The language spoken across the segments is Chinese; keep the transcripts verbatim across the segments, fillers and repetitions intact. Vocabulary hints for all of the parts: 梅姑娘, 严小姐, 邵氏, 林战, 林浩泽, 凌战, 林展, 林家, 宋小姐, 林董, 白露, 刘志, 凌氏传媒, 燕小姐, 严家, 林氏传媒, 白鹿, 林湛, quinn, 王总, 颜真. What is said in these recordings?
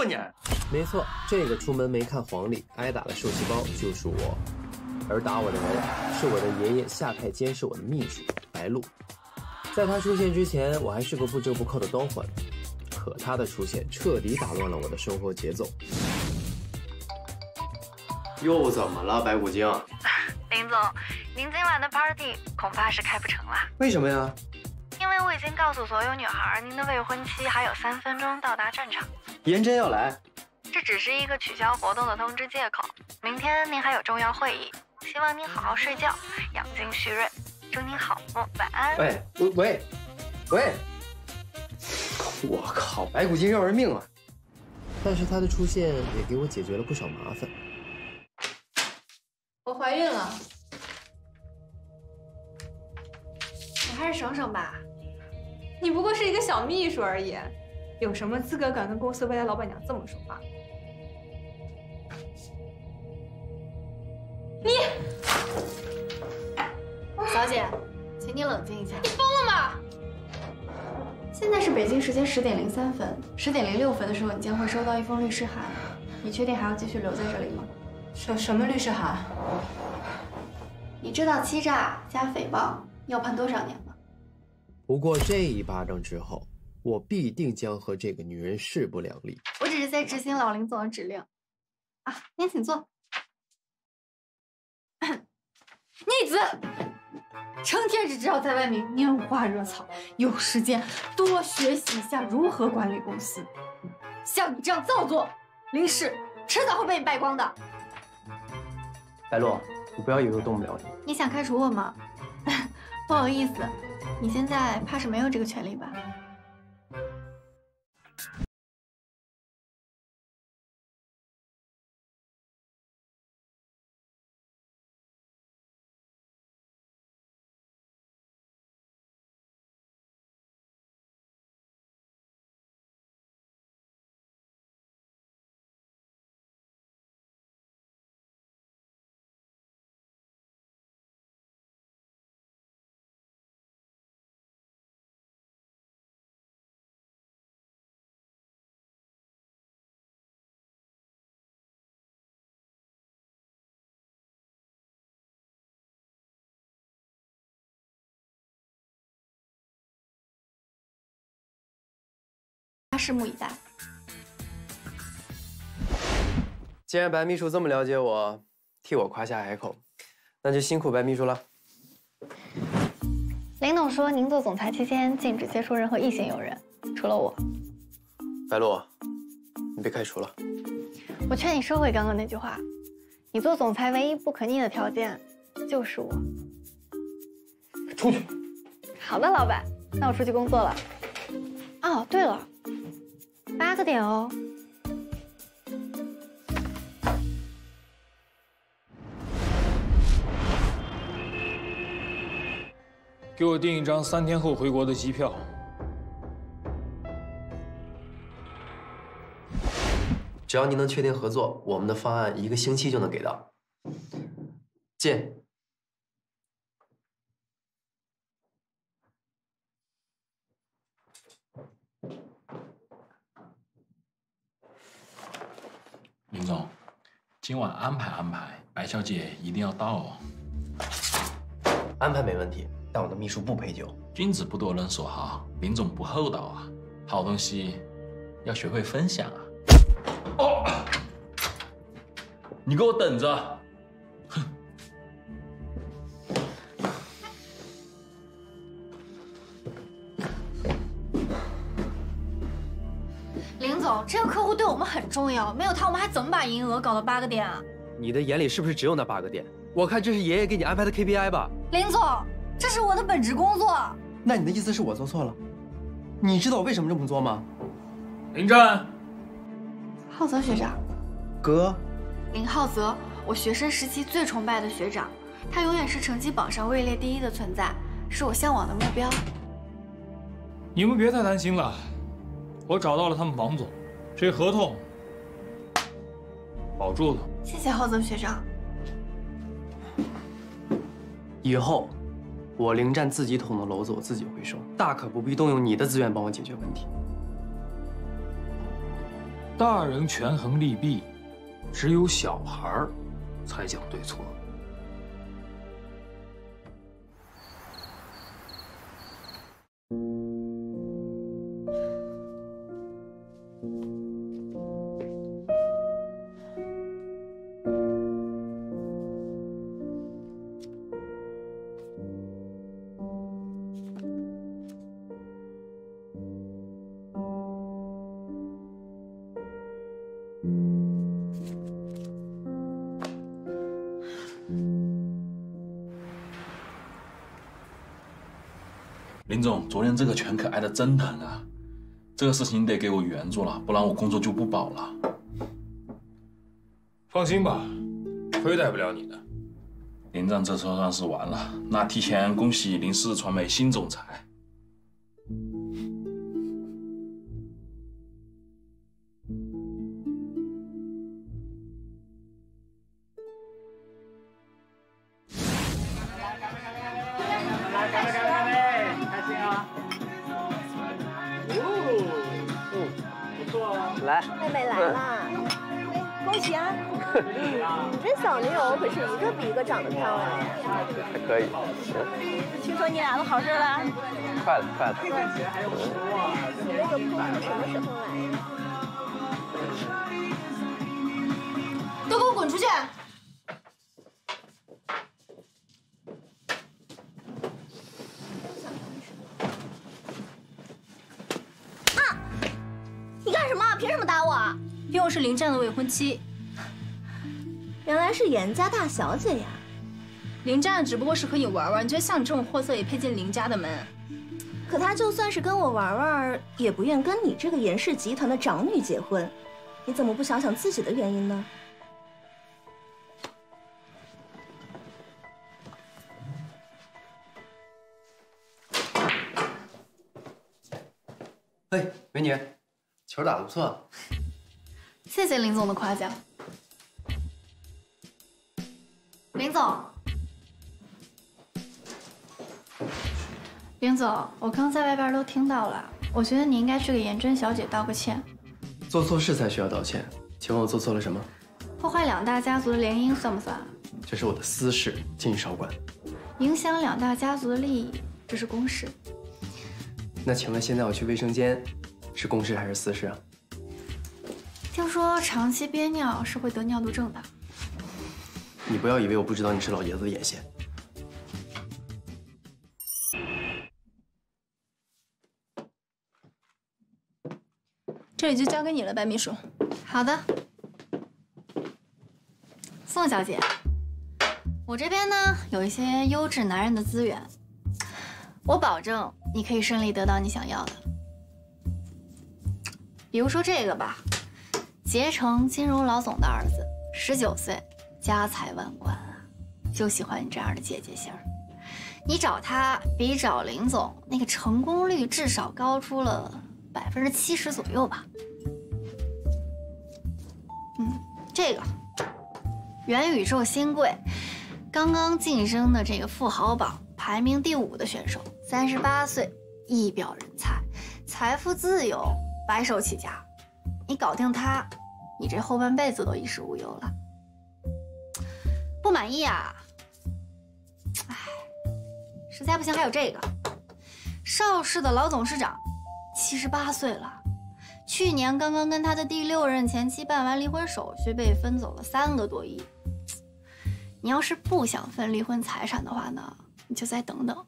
吧你？没错，这个出门没看黄历，挨打的受气包就是我，而打我的人是我的爷爷夏太监是我的秘书白鹿。在他出现之前，我还是个不折不扣的刀环，可他的出现彻底打乱了我的生活节奏。又怎么了，白骨精？林总，您今晚的 party 恐怕是开不成了。为什么呀？ 因为我已经告诉所有女孩，您的未婚妻还有三分钟到达战场。颜真要来，这只是一个取消活动的通知借口。明天您还有重要会议，希望您好好睡觉，养精蓄锐。祝您好梦，晚安。喂喂喂喂！我靠，白骨精要人命啊！但是他的出现也给我解决了不少麻烦。我怀孕了，你还是省省吧。 你不过是一个小秘书而已，有什么资格敢跟公司未来老板娘这么说话？你，小姐，请你冷静一下。你疯了吗？现在是北京时间十点零三分，十点零六分的时候，你将会收到一封律师函。你确定还要继续留在这里吗？什什么律师函？你知道欺诈加诽谤要判多少年吗？ 不过这一巴掌之后，我必定将和这个女人势不两立。我只是在执行老林总的指令。啊，您请坐。逆子，成天只知道在外面拈花惹草，有时间多学习一下如何管理公司。像你这样造作、临时，迟早会被你败光的。白鹿，你不要以为我动不了你。你想开除我吗？不好意思。 你现在怕是没有这个权利吧？拭目以待。既然白秘书这么了解我，替我夸下海口，那就辛苦白秘书了。林董说，您做总裁期间禁止接触任何异性友人，除了我。白鹿，你被开除了。我劝你收回刚刚那句话。你做总裁唯一不可逆的条件就是我。出去。好的，老板，那我出去工作了。哦，对了。 八个点哦。给我订一张三天后回国的机票。只要您能确定合作，我们的方案一个星期就能给到。进。 林总，今晚安排安排，白小姐一定要到哦。安排没问题，但我的秘书不陪酒。君子不夺人所好，林总不厚道啊！好东西要学会分享啊！哦，你给我等着！哼。林总，这个客户对我们很重要，没有他我们还怎么把营业额搞到八个点啊？你的眼里是不是只有那八个点？我看这是爷爷给你安排的 K P I 吧。林总，这是我的本职工作。那你的意思是我做错了？你知道我为什么这么做吗？林真，浩泽学长，哥，林浩泽，我学生时期最崇拜的学长，他永远是成绩榜上位列第一的存在，是我向往的目标。你们别太担心了。 我找到了他们王总，这合同保住了。谢谢浩泽学长。以后我林战自己捅的篓子我自己回收，大可不必动用你的资源帮我解决问题。大人权衡利弊，只有小孩儿才讲对错。林总，昨天这个拳可挨得真疼啊！这个事情你得给我圆住了，不然我工作就不保了。放心吧，亏待不了你的。林总，这次算是完了。那提前恭喜林氏传媒新总裁。考试了，快了快了。你那个空是什么时候来？都给我滚出去！啊！你干什么？凭什么打我？因为我是林湛的未婚妻。原来是严家大小姐呀。 林湛只不过是和你玩玩，你觉得像你这种货色也配进林家的门？可他就算是跟我玩玩，也不愿跟你这个严氏集团的长女结婚。你怎么不想想自己的原因呢？哎，美女，球打得不错。谢谢林总的夸奖。林总。 林总，我刚在外边都听到了，我觉得你应该去给颜真小姐道个歉。做错事才需要道歉，请问我做错了什么？破坏两大家族的联姻算不算？这是我的私事，请你少管。影响两大家族的利益，这是公事。那请问现在我去卫生间，是公事还是私事啊？听说长期憋尿是会得尿毒症的。你不要以为我不知道你是老爷子的眼线。 这里就交给你了，白秘书。好的，宋小姐，我这边呢有一些优质男人的资源，我保证你可以顺利得到你想要的。比如说这个吧，竭诚金融老总的儿子，十九岁，家财万贯啊，就喜欢你这样的姐姐型。你找他比找林总那个成功率至少高出了。 百分之七十左右吧。嗯，这个元宇宙新贵，刚刚晋升的这个富豪榜排名第五的选手，三十八岁，一表人才，财富自由，白手起家。你搞定他，你这后半辈子都衣食无忧了。不满意啊？哎，实在不行还有这个，邵氏的老董事长。 七十八岁了，去年刚刚跟他的第六任前妻办完离婚手续，被分走了三个多亿。你要是不想分离婚财产的话呢，你就再等等，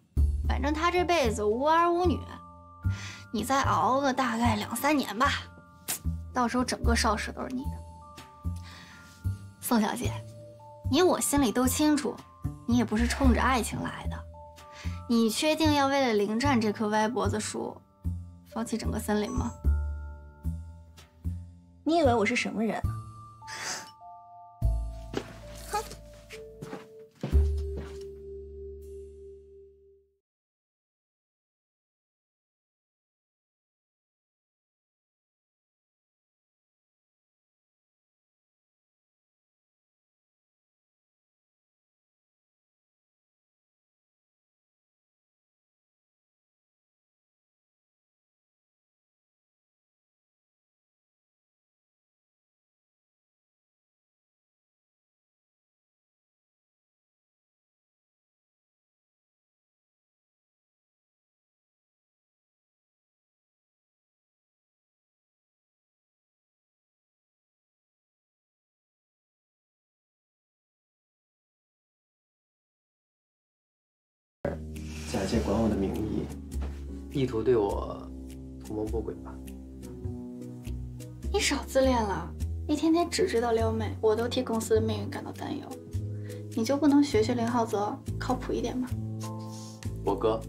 反正他这辈子无儿无女，你再熬个大概两三年吧，到时候整个邵氏都是你的。宋小姐，你我心里都清楚，你也不是冲着爱情来的，你确定要为了林湛这棵歪脖子树？ 放弃整个森林吗？你以为我是什么人？哼！假借管我的名义，意图对我图谋不轨吧？你少自恋了，一天天只知道撩妹，我都替公司的命运感到担忧。你就不能学学林浩泽，靠谱一点吗？我哥，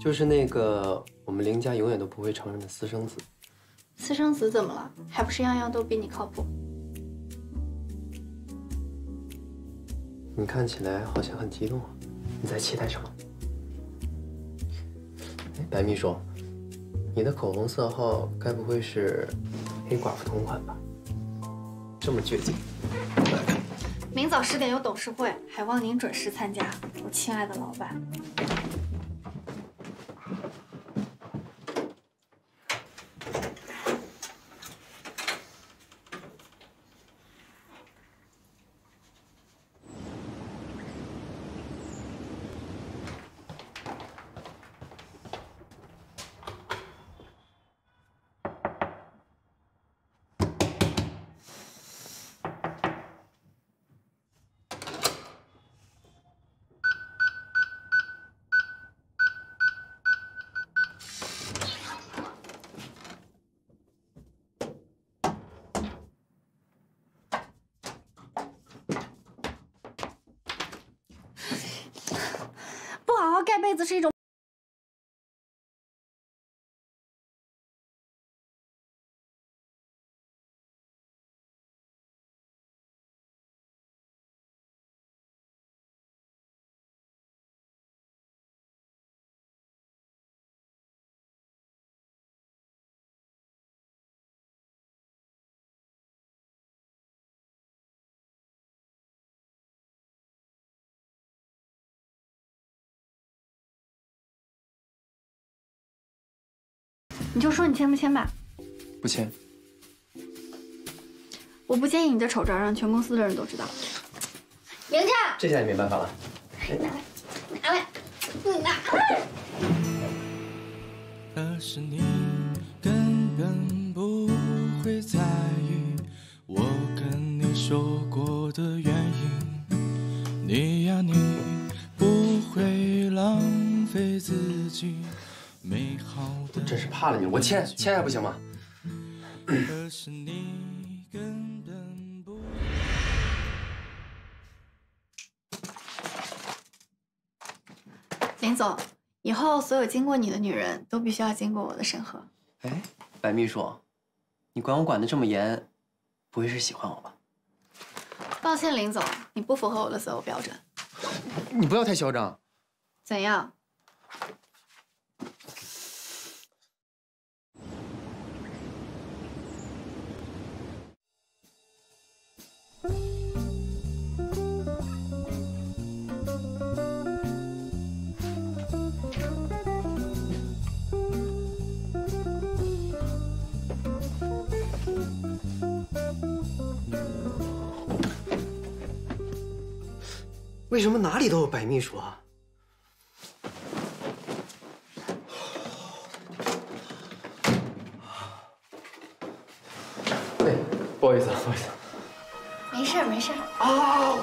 就是那个我们林家永远都不会承认的私生子。私生子怎么了？还不是样样都比你靠谱。 你看起来好像很激动啊，你在期待什么？哎，白秘书，你的口红色号该不会是黑寡妇同款吧？这么倔强。明早十点有董事会，还望您准时参加，我亲爱的老板。盖被子是一种。你就说你签不签吧，不签。我不介意你的丑照让全公司的人都知道。明天，这下你没办法了。拿来，拿来，拿来。可是你根本不会在意我跟你说过的原因，你呀你不会浪费自己。 我真是怕了你，我签签还不行吗？林总，以后所有经过你的女人都必须要经过我的审核。哎，白秘书，你管我管得这么严，不会是喜欢我吧？抱歉，林总，你不符合我的择偶标准。你不要太嚣张。怎样？ 为什么哪里都有白秘书啊？哎，不好意思啊，不好意思。没事没事。啊！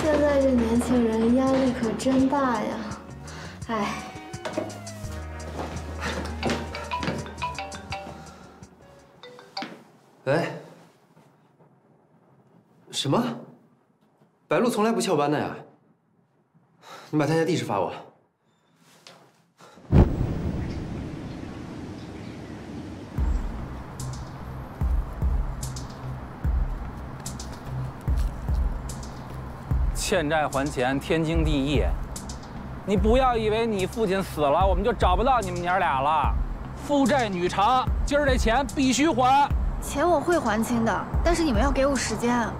现在这年轻人压力可真大呀，哎。喂？什么？ 白鹿从来不翘班的呀，你把他家地址发我。欠债还钱天经地义，你不要以为你父亲死了我们就找不到你们娘俩了，父债女偿，今儿这钱必须还。钱我会还清的，但是你们要给我时间啊。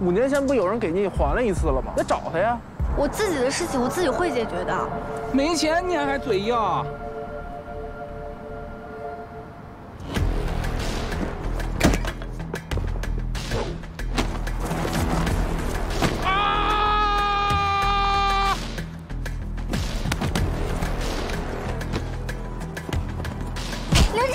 五年前不有人给你还了一次了吗？来找他呀！我自己的事情我自己会解决的。没钱你还嘴硬？啊！刘志。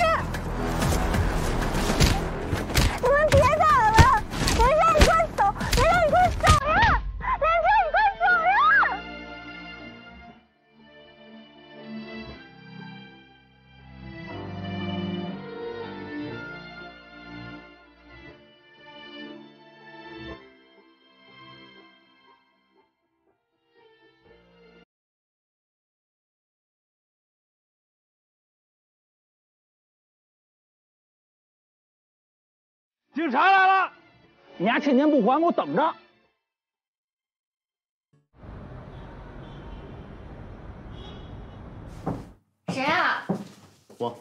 警察来了，你丫欠钱不还，给我等着！谁啊？我。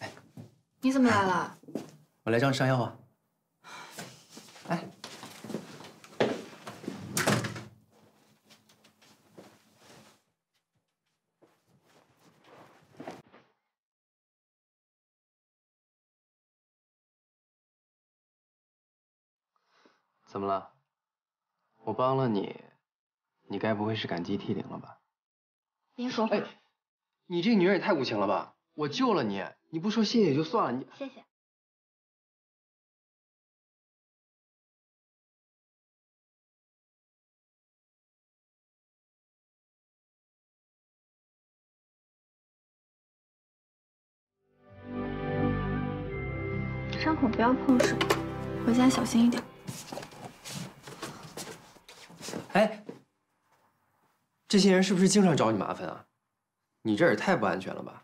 哎，你怎么来了？我来找你上药啊。哎。 怎么了？我帮了你，你该不会是感激涕零了吧？您说话、哎，你这个女人也太无情了吧！我救了你，你不说谢谢也就算了，你谢谢。伤口不要碰水，回家小心一点。 哎，这些人是不是经常找你麻烦啊？你这也太不安全了吧！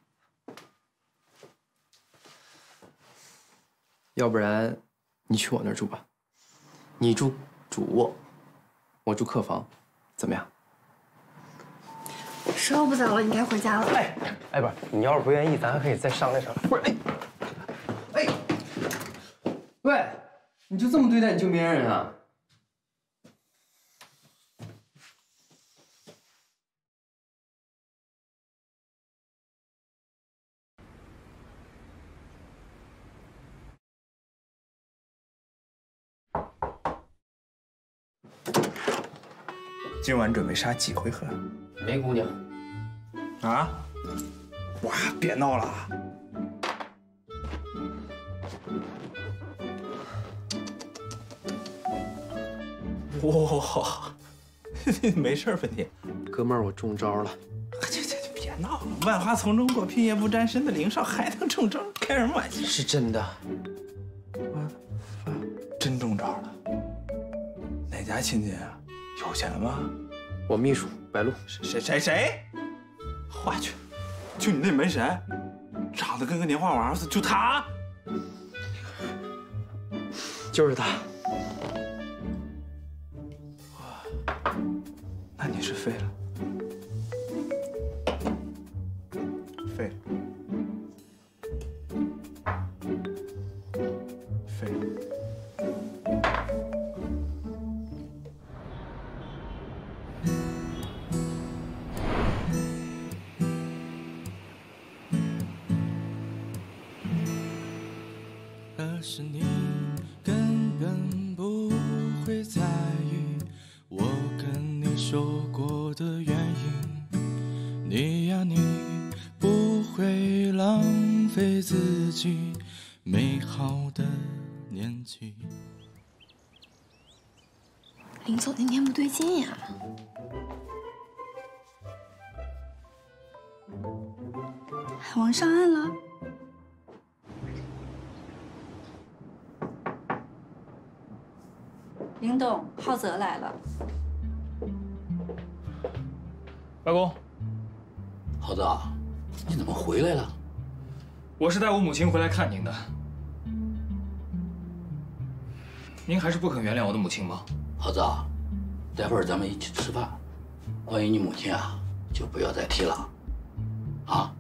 要不然你去我那儿住吧，你住主卧，我住客房，怎么样？时候不早了，你该回家了。哎，哎，不是，你要是不愿意，咱还可以再商量商量。不是，哎，哎，喂，你就这么对待你救命恩人啊？ 今晚准备杀几回合？梅姑娘。啊！哇，别闹了！哇，没事吧你？哥们儿，我中招了！这这别闹了！万花丛中过，片叶不沾身的凌少还能中招？开什么玩笑？是真的！啊，真中招了！哪家亲戚啊？ 有钱吗？我秘书白露。谁谁谁？我去，就你那门神，长得跟个年画娃似的，就他，就是他。哇，那你是废了，废了，废了。 是你根本不会在意我跟你说过的原因，你呀你不会浪费自己美好的年纪。林总今天不对劲呀！海王上岸了。 林董，浩泽来了。外公，浩泽，你怎么回来了？我是带我母亲回来看您的。您还是不肯原谅我的母亲吗？浩泽，待会儿咱们一起吃饭，关于你母亲啊，就不要再提了，啊。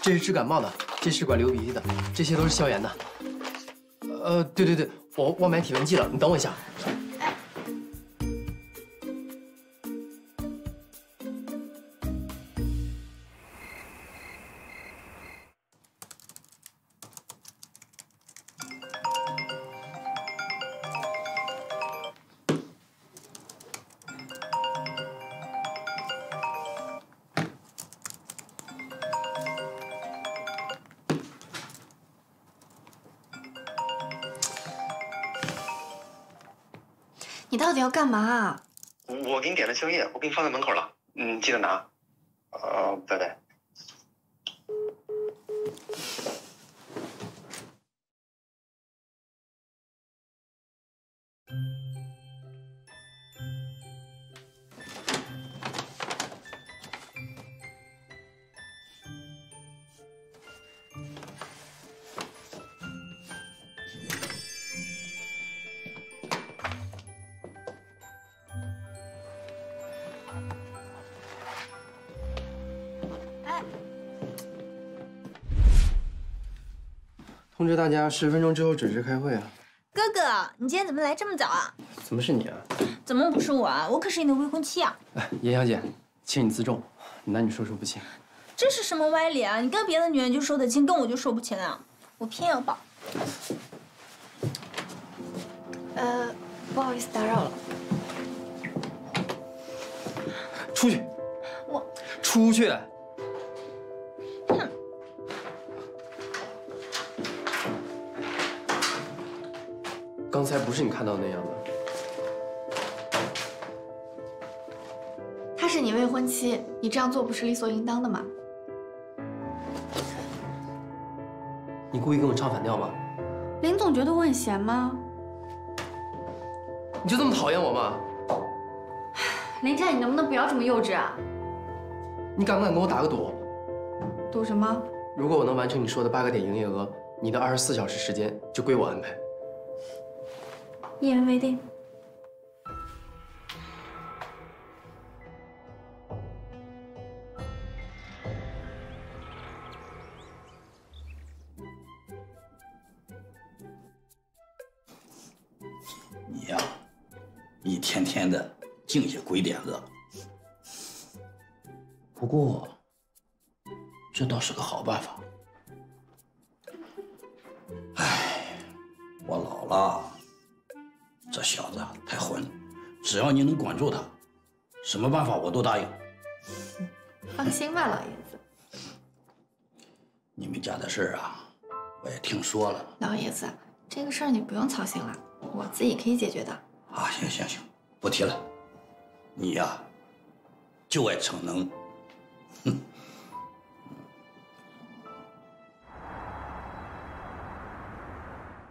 这是治感冒的，这试管流鼻涕的，这些都是消炎的。呃，对对对，我忘买体温计了，你等我一下。哎、你到底要干嘛？我给你点了宵夜，我给你放在门口了，嗯，记得拿。呃，拜拜。通知大家，十分钟之后准时开会啊！哥哥，你今天怎么来这么早啊？怎么是你啊？怎么不是我啊？我可是你的未婚妻啊！哎，严小姐，请你自重，你男女授受不亲。这是什么歪理啊？你跟别的女人就受得亲，跟我就受不亲啊？我偏要抱。呃，不好意思打扰了。出去！我出去。 刚才不是你看到那样的。她是你未婚妻，你这样做不是理所应当的吗？你故意跟我唱反调吧？林总觉得我很闲吗？你就这么讨厌我吗？林战，你能不能不要这么幼稚啊？你敢不敢跟我打个赌？赌什么？如果我能完成你说的八个点营业额，你的二十四小时时间就归我安排。 一言为定。你呀、啊，一天天的净些鬼点子。不过，这倒是个好办法。哎，我老了。 这小子太混了，只要你能管住他，什么办法我都答应。放心吧，老爷子。你们家的事啊，我也听说了。老爷子，这个事儿你不用操心了，我自己可以解决的。啊，行行行，不提了。你呀、啊，就爱逞能。哼。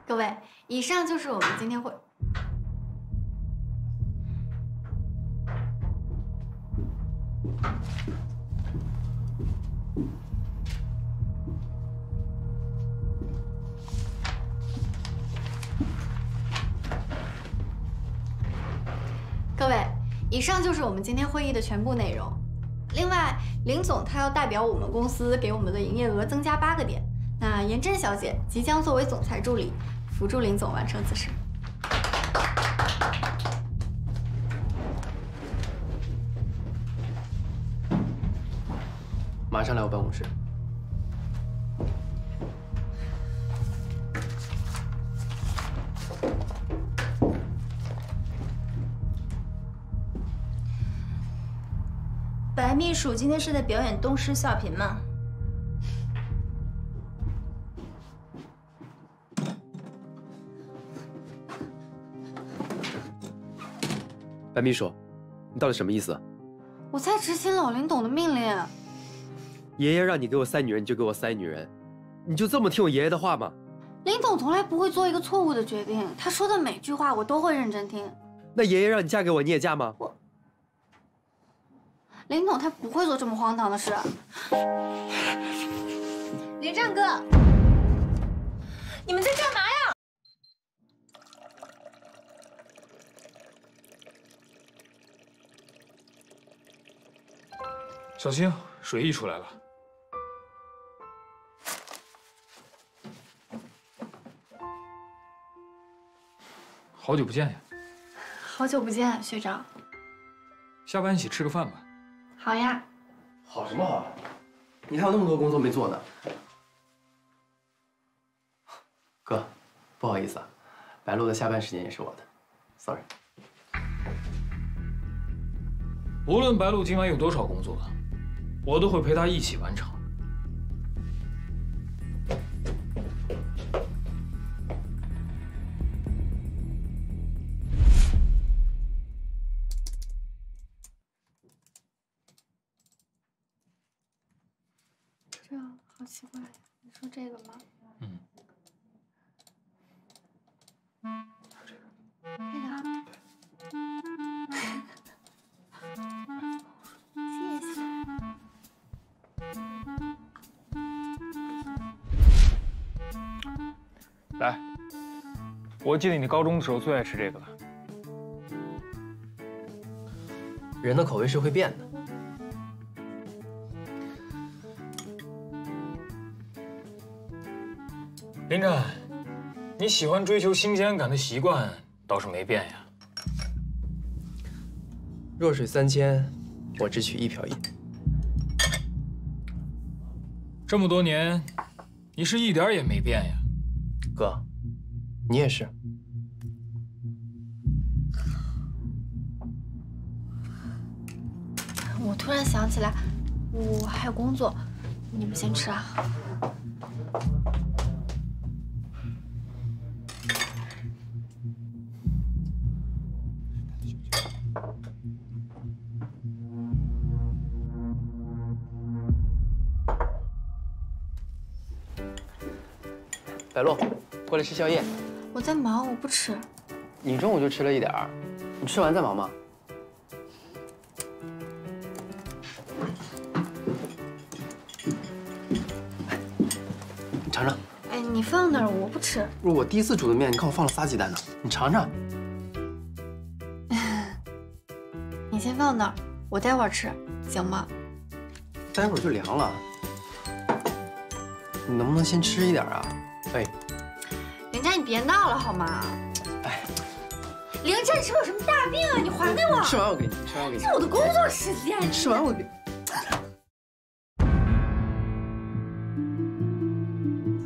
各位，以上就是我们今天会。各位，以上就是我们今天会议的全部内容。另外，林总他要代表我们公司给我们的营业额增加八个点。那严真小姐即将作为总裁助理。 辅助林总完成此事。马上来我办公室。白秘书今天是在表演东施效颦吗？ 白秘书，你到底什么意思？我在执行老林董的命令。爷爷让你给我塞女人，你就给我塞女人，你就这么听我爷爷的话吗？林董从来不会做一个错误的决定，他说的每句话我都会认真听。那爷爷让你嫁给我，你也嫁吗？我，林董他不会做这么荒唐的事。林战哥，你们在干嘛呀？ 小星，水溢出来了。好久不见呀！好久不见，学长。下班一起吃个饭吧。好呀。好什么好？你还有那么多工作没做呢。哥，不好意思啊，白露的下班时间也是我的 ，sorry。无论白露今晚有多少工作。 我都会陪他一起完成。奇怪，你说这个吗？嗯。这个。这个。谢谢。来，我记得你高中的时候最爱吃这个了。人的口味是会变的。 林展，你喜欢追求新鲜感的习惯倒是没变呀。弱水三千，我只取一瓢饮。这么多年，你是一点也没变呀。哥，你也是。我突然想起来，我还有工作，你们先吃啊。 白露，过来吃宵夜。我在忙，我不吃。你中午就吃了一点儿，你吃完再忙吗？哎，你尝尝。哎，你放那儿，我不吃。不是我第一次煮的面，你看我放了仨鸡蛋呢，你尝尝。你先放那儿，我待会儿吃，行吗？待会儿就凉了。你能不能先吃一点啊？ 哎，林展，你别闹了好吗？哎，林展，你是不是有什么大病啊？你还给我！吃完我给你，吃完我给你。这是我的工作时间。你吃完我给。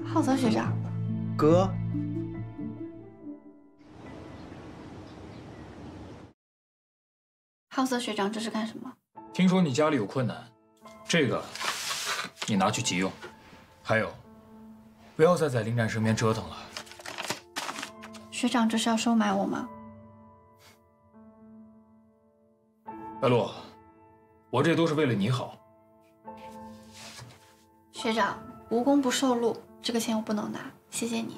浩泽学长，哥。 浩泽学长，这是干什么？听说你家里有困难，这个你拿去急用。还有，不要再在林展身边折腾了。学长，这是要收买我吗？白露，我这都是为了你好。学长，无功不受禄，这个钱我不能拿，谢谢你。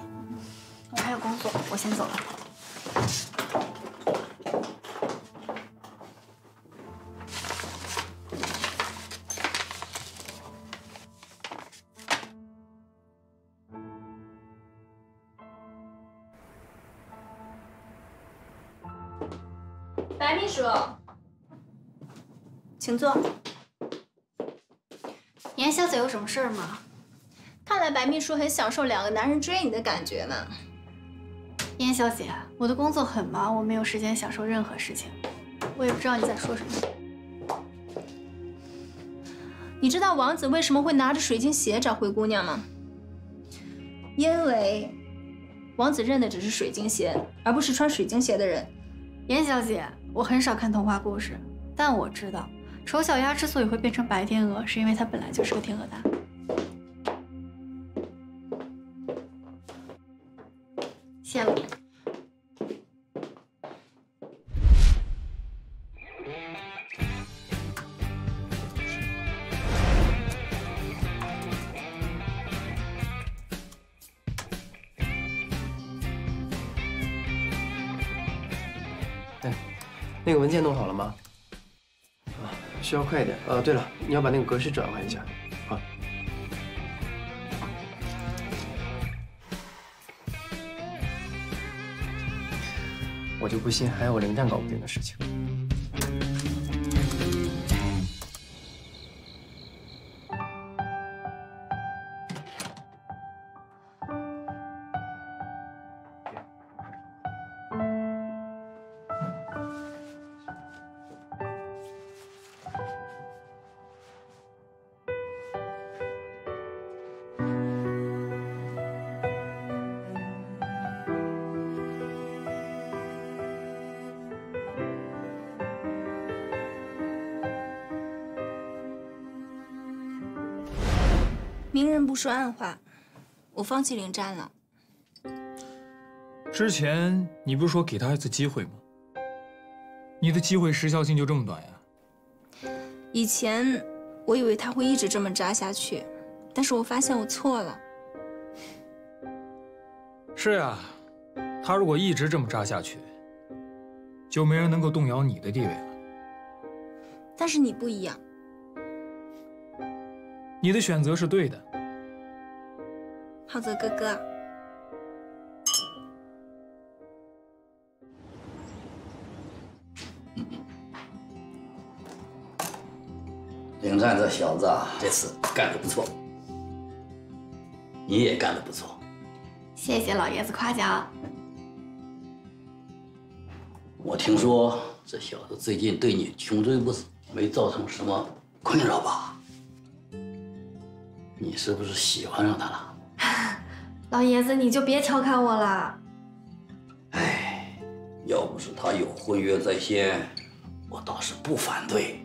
我还有工作，我先走了。 白秘书，请坐。你和小姐有什么事儿吗？看来白秘书很享受两个男人追你的感觉呢。燕小姐，我的工作很忙，我没有时间享受任何事情。我也不知道你在说什么。你知道王子为什么会拿着水晶鞋找灰姑娘吗？因为王子认的只是水晶鞋，而不是穿水晶鞋的人。燕小姐。 我很少看童话故事，但我知道，丑小鸭之所以会变成白天鹅，是因为它本来就是个天鹅蛋。谢了。对。 那个文件弄好了吗？啊，需要快一点。呃，对了，你要把那个格式转换一下。好。我就不信还有我林展搞不定的事情。明人不说暗话，我放弃林展了。之前你不是说给他一次机会吗？你的机会时效性就这么短呀？以前我以为他会一直这么渣下去，但是我发现我错了。是呀，他如果一直这么渣下去，就没人能够动摇你的地位了。但是你不一样，你的选择是对的。浩泽哥哥，领战这小子这次干得不错，你也干得不错。 谢谢老爷子夸奖。我听说这小子最近对你穷追不舍，没造成什么困扰吧？你是不是喜欢上他了？老爷子，你就别调侃我了。哎，要不是他有婚约在先，我倒是不反对。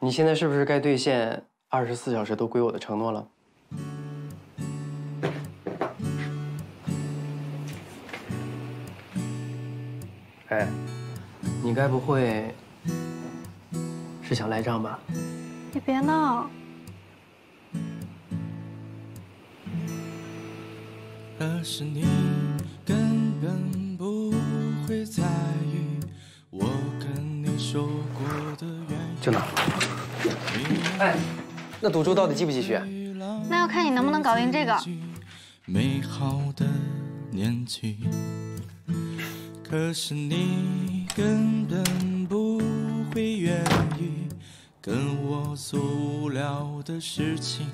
你现在是不是该兑现二十四小时都归我的承诺了？哎，你该不会是想赖账吧？你别闹！可是你根本不会在意我跟你说过的原因。就拿。 哎，那赌注到底继不继续？那要看你能不能搞定这个。美好的年纪，可是你根本不会愿意跟我做无聊的事情。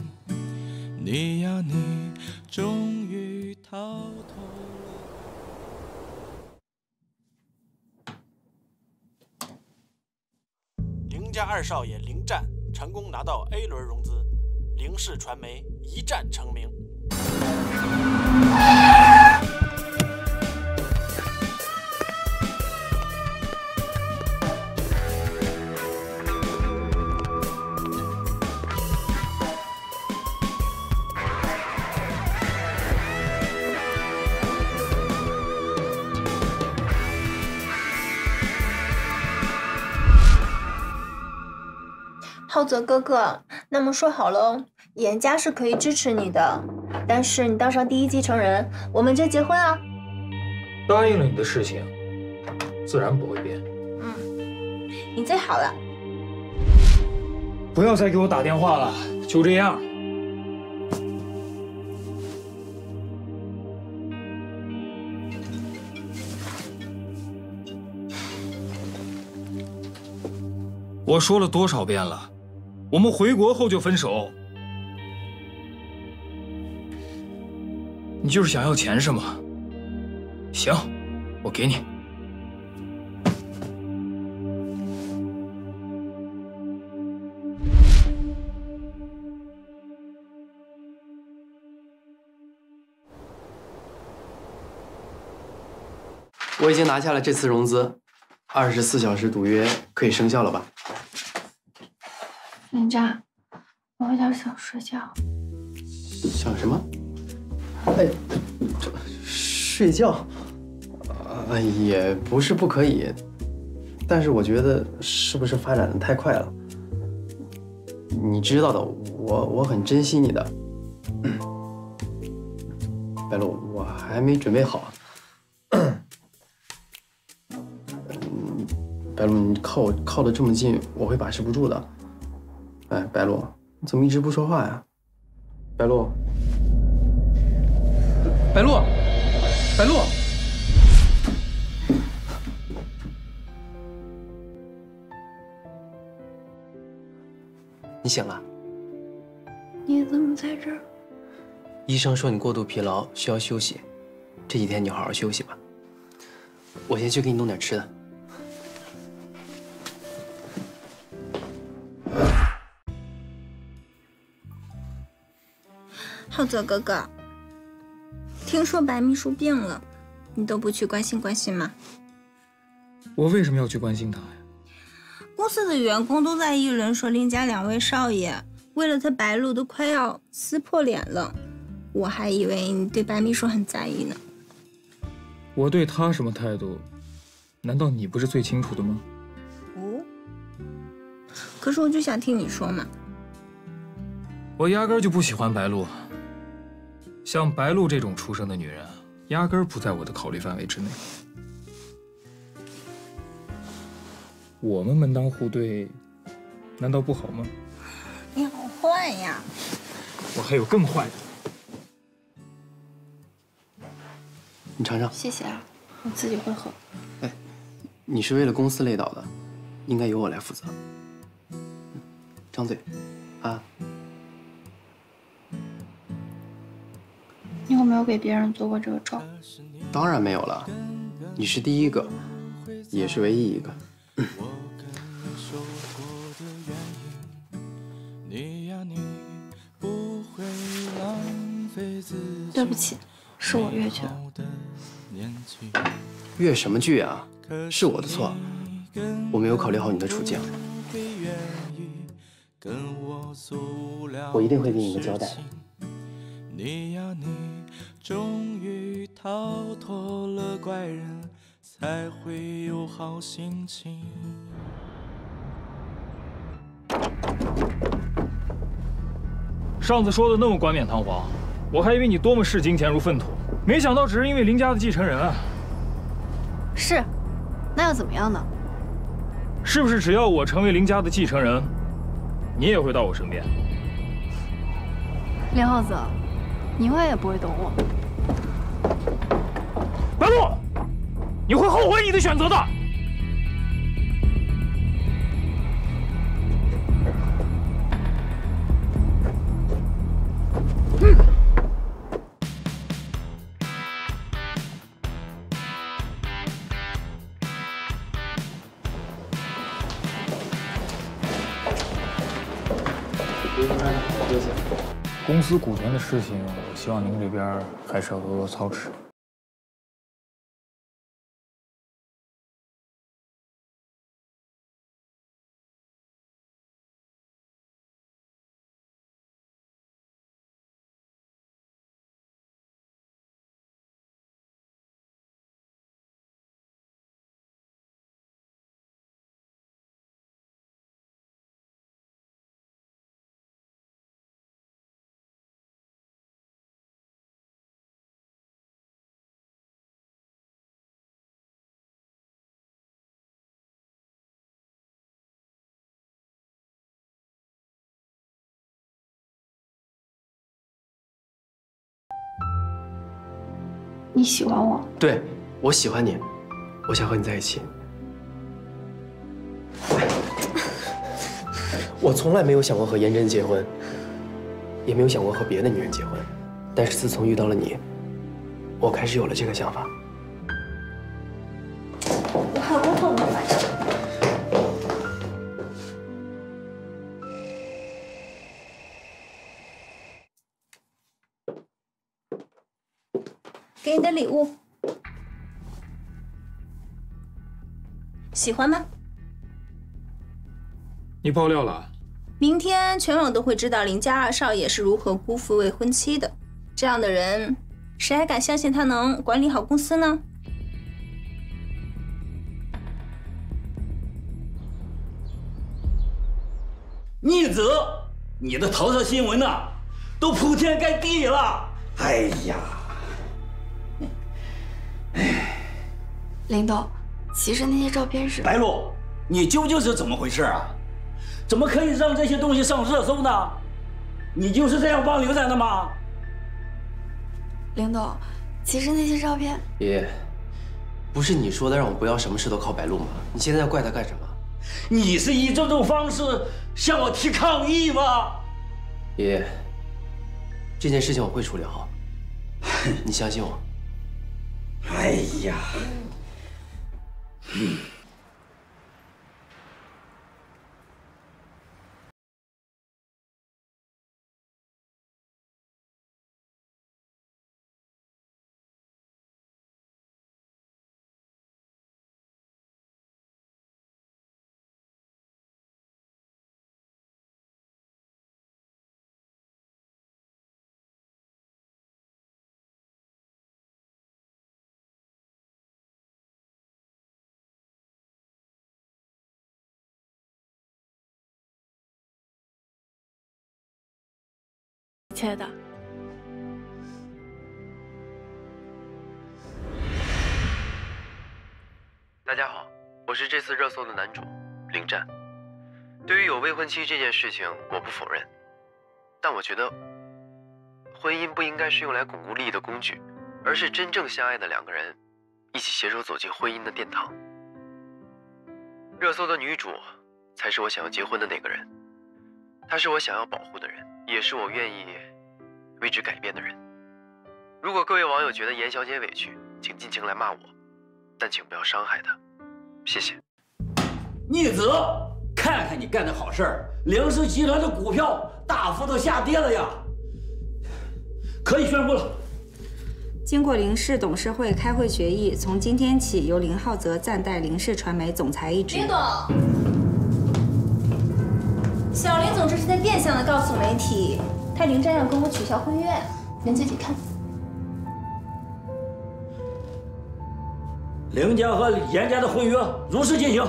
你呀，你终于逃脱了。凌家二少爷凌战。 成功拿到 A 轮融资，凌氏传媒一战成名。浩泽哥哥，那么说好了哦，严家是可以支持你的，但是你当上第一继承人，我们就结婚啊！答应了你的事情，自然不会变。嗯，你最好了。不要再给我打电话了，就这样。我说了多少遍了？ 我们回国后就分手，你就是想要钱是吗？行，我给你。我已经拿下了这次融资，二十四小时赌约可以生效了吧？ 林湛，我有点想睡觉。想什么？哎，睡觉啊、呃，也不是不可以，但是我觉得是不是发展的太快了？你知道的，我我很珍惜你的。白露，我还没准备好。白露，你靠我靠得这么近，我会把持不住的。 哎，白露，你怎么一直不说话呀？白露，白露，白露，你醒了？你怎么在这儿？医生说你过度疲劳，需要休息。这几天你就好好休息吧。我先去给你弄点吃的。 浩泽哥哥，听说白秘书病了，你都不去关心关心吗？我为什么要去关心他呀？公司的员工都在议论说，林家两位少爷为了他白露都快要撕破脸了。我还以为你对白秘书很在意呢。我对他什么态度，难道你不是最清楚的吗？哦，可是我就想听你说嘛。我压根儿就不喜欢白露，像白露这种出身的女人，压根儿不在我的考虑范围之内。我们门当户对，难道不好吗？你好坏呀！我还有更坏的。 你尝尝，谢谢啊，我自己会喝。哎，你是为了公司累倒的，应该由我来负责。张嘴，啊！你有没有给别人做过这个粥？当然没有了，你是第一个，也是唯一一个。对不起。 是我越剧，越什么剧啊？是我的错，我没有考虑好你的处境。我一定会给你一个交代。上次说的那么冠冕堂皇。 我还以为你多么视金钱如粪土，没想到只是因为林家的继承人啊。是，那又怎么样呢？是不是只要我成为林家的继承人，你也会到我身边？林浩子，你永远也不会懂我。白露，你会后悔你的选择的。嗯。 公司股权的事情，我希望您这边还是要多多操持。你喜欢我？对，我喜欢你，我想和你在一起。我从来没有想过和颜真结婚，也没有想过和别的女人结婚，但是自从遇到了你，我开始有了这个想法。我还有工作没完成。给你的礼物，喜欢吗？你爆料了？明天全网都会知道林家二少爷是如何辜负未婚妻的。这样的人，谁还敢相信他能管理好公司呢？逆子，你的头条新闻呐、啊，都铺天盖地了。哎呀！ 林导，其实那些照片是……白露，你究竟是怎么回事啊？怎么可以让这些东西上热搜呢？你就是这样帮刘仔的吗？林导，其实那些照片……爷爷，不是你说的让我不要什么事都靠白露吗？你现在要怪他干什么？你是以这种方式向我提抗议吗？爷爷，这件事情我会处理好，你相信我。哎呀！ 嗯。切的。大家好，我是这次热搜的男主林湛。对于有未婚妻这件事情，我不否认，但我觉得婚姻不应该是用来巩固利益的工具，而是真正相爱的两个人一起携手走进婚姻的殿堂。热搜的女主才是我想要结婚的那个人，她是我想要保护的人，也是我愿意为之改变的人。如果各位网友觉得严小姐委屈，请尽情来骂我，但请不要伤害她，谢谢。逆子，看看你干的好事儿，凌氏集团的股票大幅度下跌了呀！可以宣布了。 经过林氏董事会开会决议，从今天起由林浩泽暂代林氏传媒总裁一职。林董，小林总这是在变相的告诉媒体，他林湛要跟我取消婚约，您自己看。林家和严家的婚约如实进行。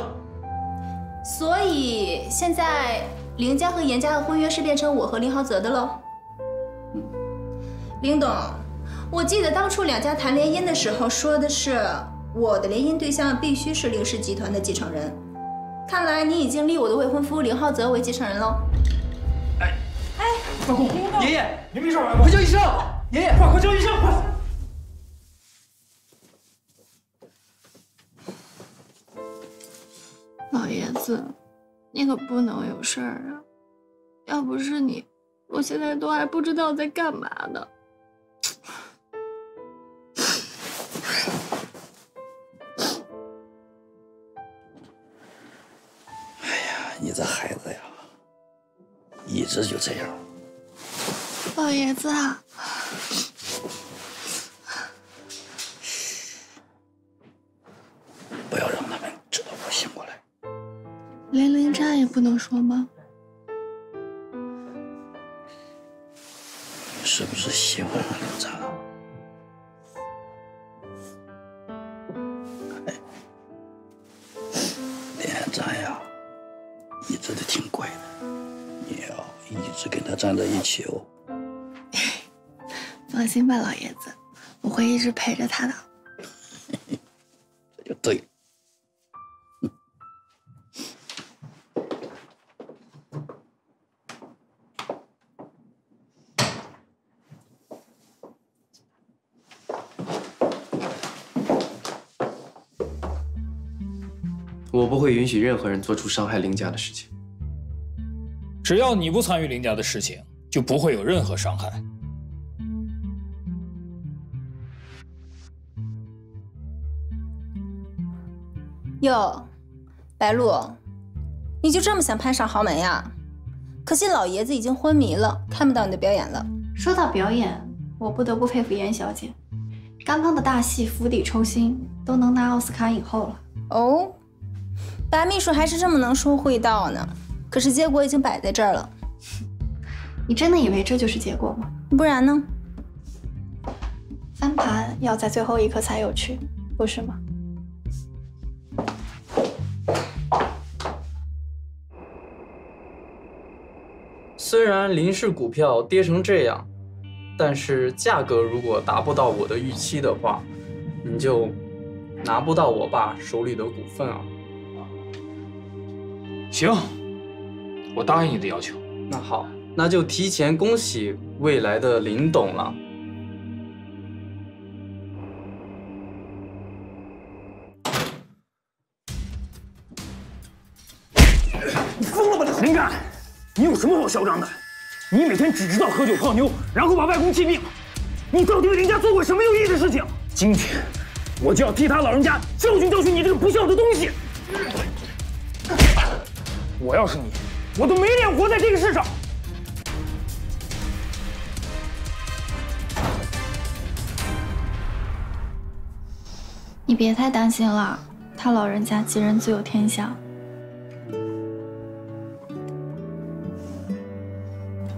所以现在林家和严家的婚约是变成我和林浩泽的喽。嗯，林董。 我记得当初两家谈联姻的时候，说的是我的联姻对象必须是林氏集团的继承人。看来你已经立我的未婚夫林浩泽为继承人喽。哎哎，外公，爷爷，您没事吧？快叫医生！爷爷，快快叫医生！快！老爷子，你可不能有事儿啊！要不是你，我现在都还不知道在干嘛呢。 你这孩子呀，一直就这样。老爷子，不要让他们知道我醒过来。连林湛也不能说吗？你是不是喜欢上林湛了？ 站在一起哦，放心吧，老爷子，我会一直陪着他的。这就对了。我不会允许任何人做出伤害林家的事情。 只要你不参与林家的事情，就不会有任何伤害。哟，白露，你就这么想攀上豪门呀？可惜老爷子已经昏迷了，看不到你的表演了。说到表演，我不得不佩服严小姐，刚刚的大戏《釜底抽薪》都能拿奥斯卡影后了。哦，白秘书还是这么能说会道呢。 可是结果已经摆在这儿了，你真的以为这就是结果吗？不然呢？翻盘要在最后一刻才有趣，不是吗？虽然林氏股票跌成这样，但是价格如果达不到我的预期的话，你就拿不到我爸手里的股份啊。行。 我答应你的要求。那好，那就提前恭喜未来的林董了。你疯了吧，林湛！你有什么好嚣张的？你每天只知道喝酒泡妞，然后把外公气病。你到底为林家做过什么有意义的事情？今天，我就要替他老人家教训教训你这个不孝的东西！我要是你。 我都没脸活在这个世上。你别太担心了，他老人家吉人自有天相。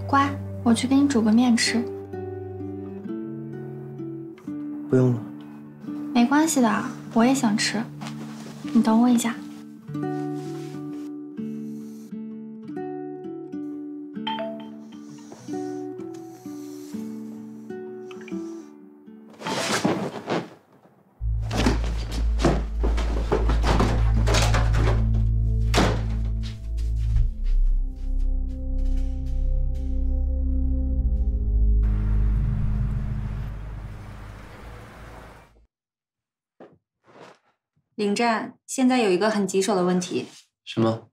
乖，我去给你煮个面吃。不用了。没关系的，我也想吃。你等我一下。领战，现在有一个很棘手的问题。什么？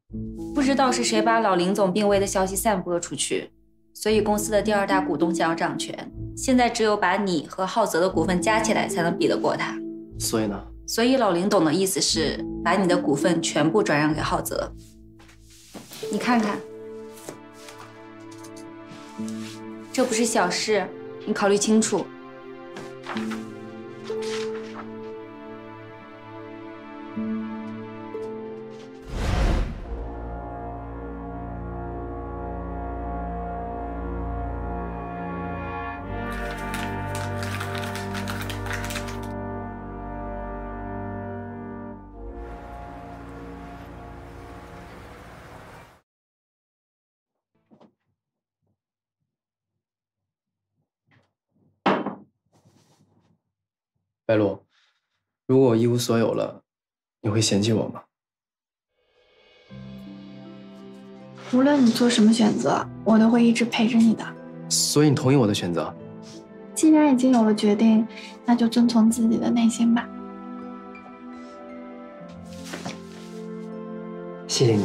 不知道是谁把老林总病危的消息散播出去，所以公司的第二大股东想要掌权，现在只有把你和浩泽的股份加起来才能比得过他。所以呢？所以老林总的意思是把你的股份全部转让给浩泽。你看看，这不是小事，你考虑清楚。 白露，如果我一无所有了，你会嫌弃我吗？无论你做什么选择，我都会一直陪着你的。所以你同意我的选择？既然已经有了决定，那就遵从自己的内心吧。谢谢你。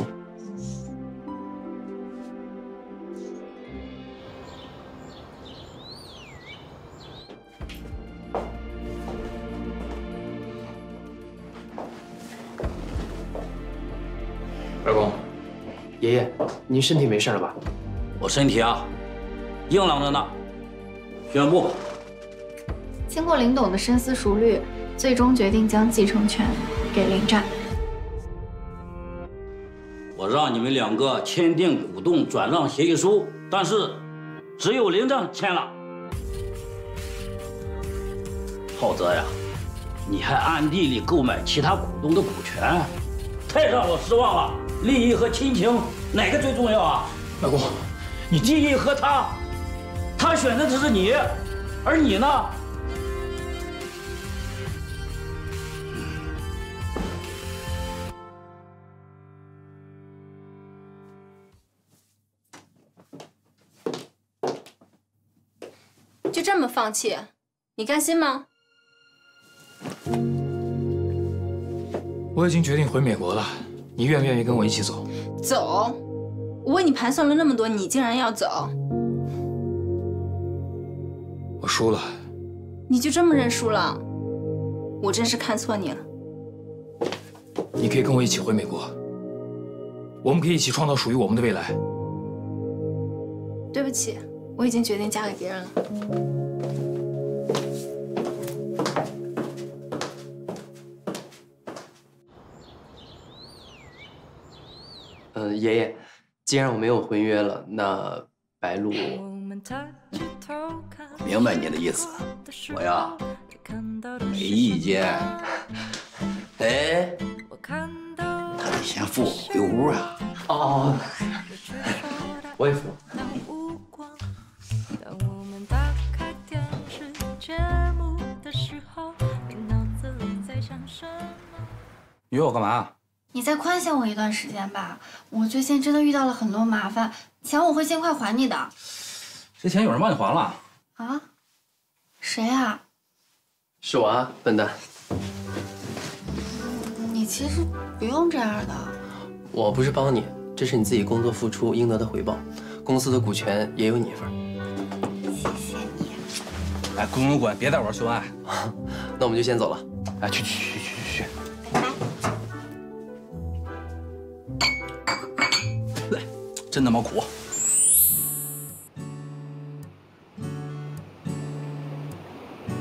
爷爷，您身体没事了吧？我身体啊，硬朗着呢。宣布，经过林董的深思熟虑，最终决定将继承权给林战。我让你们两个签订股东转让协议书，但是只有林战签了。浩泽呀，你还暗地里购买其他股东的股权，太让我失望了。 利益和亲情哪个最重要啊？老公，你利益和他，他选择的是你，而你呢？就这么放弃，你甘心吗？我已经决定回美国了。 你愿不愿意跟我一起走？走！我为你盘算了那么多，你竟然要走！我输了。你就这么认输了？我真是看错你了。你可以跟我一起回美国，我们可以一起创造属于我们的未来。对不起，我已经决定嫁给别人了。呃，爷爷，既然我没有婚约了，那白露，我明白你的意思，我呀没意见。哎，那得先付我回屋啊！哦，我也付。你约我干嘛？ 你再宽限我一段时间吧，我最近真的遇到了很多麻烦，钱我会尽快还你的。这钱有人帮你还了？啊？谁啊？是我啊，笨蛋。你其实不用这样的。我不是帮你，这是你自己工作付出应得的回报，公司的股权也有你一份。谢谢你。哎，滚滚滚，别带我秀恩爱。那我们就先走了。哎，去去去去去去。 真他妈苦！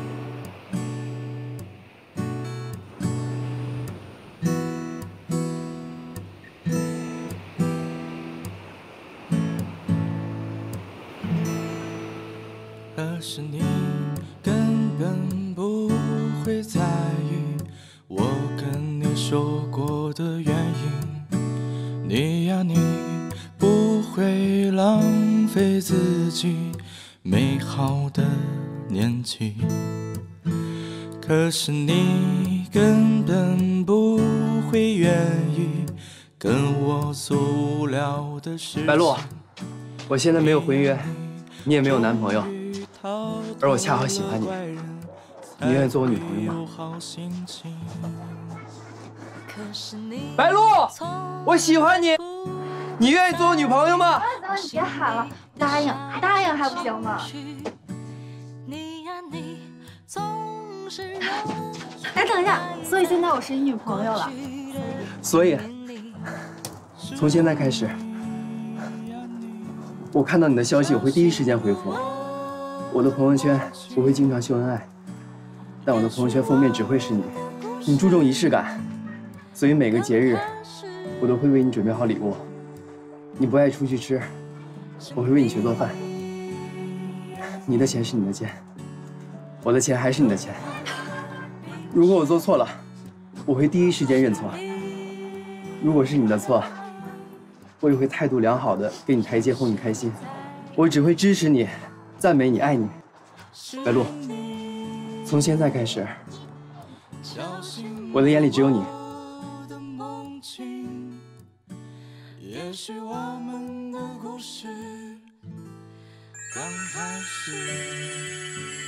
可是你根本不会在意我跟你说过的原因，你呀你。 不会浪费自己美好的年纪，可是你根本不会愿意跟我做无聊的事。白露，我现在没有婚约，你也没有男朋友，而我恰好喜欢你，你愿意做我女朋友吗？白鹿，我喜欢你，你愿意做我女朋友吗？等等，你别喊了，答应，答应还不行吗？哎，等一下，所以现在我是你女朋友了。所以，从现在开始，我看到你的消息，我会第一时间回复。我的朋友圈我会经常秀恩爱，但我的朋友圈封面只会是你。你注重仪式感，所以每个节日我都会为你准备好礼物。你不爱出去吃，我会为你学做饭。你的钱是你的钱，我的钱还是你的钱。 如果我做错了，我会第一时间认错。如果是你的错，我也会态度良好的给你台阶，哄你开心。我只会支持你，赞美你，爱你。白鹿，从现在开始，我的眼里只有你。也许我们的故事刚开始。